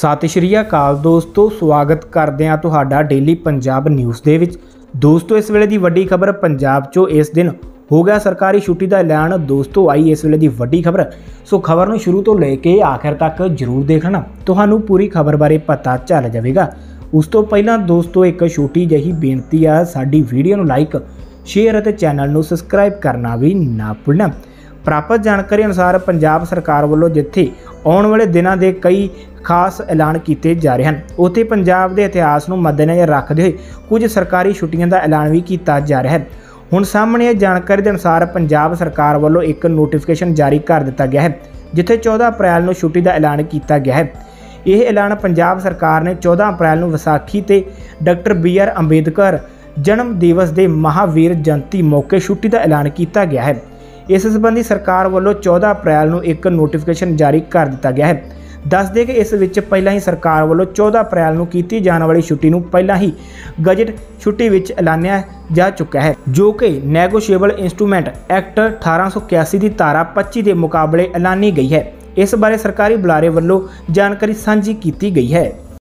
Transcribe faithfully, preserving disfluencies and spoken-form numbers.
सत श्री अकाल दोस्तों, स्वागत करते हैं तुहाडा डेली पंजाब न्यूज़ दे विच। दोस्तों इस वेले दी वड्डी खबर पंजाब चो, इस दिन हो गया सरकारी छुट्टी का ऐलान। दोस्तों आई इस वेले दी वड्डी खबर, सो खबर नूं शुरू तो लेके आखिर तक जरूर देखना, तुहानूं पूरी खबर बारे पता चल जाएगा। उस तो पहला दोस्तों एक छोटी जी बेनती आ, साडी वीडियो नूं लाइक शेयर और चैनल नूं सबसक्राइब करना भी ना भुलना। प्राप्त जानकारी अनुसार पंजाब सरकार वालों जिथे आने वाले दिनों के कई खास ऐलान किए जा रहे हैं, उत्थे पंजाब के इतिहास को मद्देनज़र रखते हुए कुछ सरकारी छुट्टियों का ऐलान भी किया जा रहा है। हुण सामने जानकारी के अनुसार पंजाब सरकार वालों एक नोटिफिकेशन जारी कर दिता गया है, जिथे चौदह अप्रैल को छुट्टी का ऐलान किया गया है। यह ऐलान पंजाब सरकार ने चौदह अप्रैल को वैसाखी ते डॉक्टर बी आर अंबेदकर जन्म दिवस के महावीर जयंती मौके छुट्टी का ऐलान किया गया है। इस संबंधी सरकार वालों चौदह अप्रैल को एक नोटिफिकेशन जारी कर दिता गया है। दस दें कि इस विच पहला ही सरकार वालों चौदह अप्रैल को की जाने वाली छुट्टी को पहला ही गजट छुट्टी विच ऐलानिया जा चुका है, जो कि नैगोशिएबल इंस्ट्रूमेंट एक्ट अठारह सौ इक्यासी की धारा पच्ची के मुकाबले ऐलानी गई है। इस बारे सरकारी बुलारे वालों जानकारी सांझी की गई है।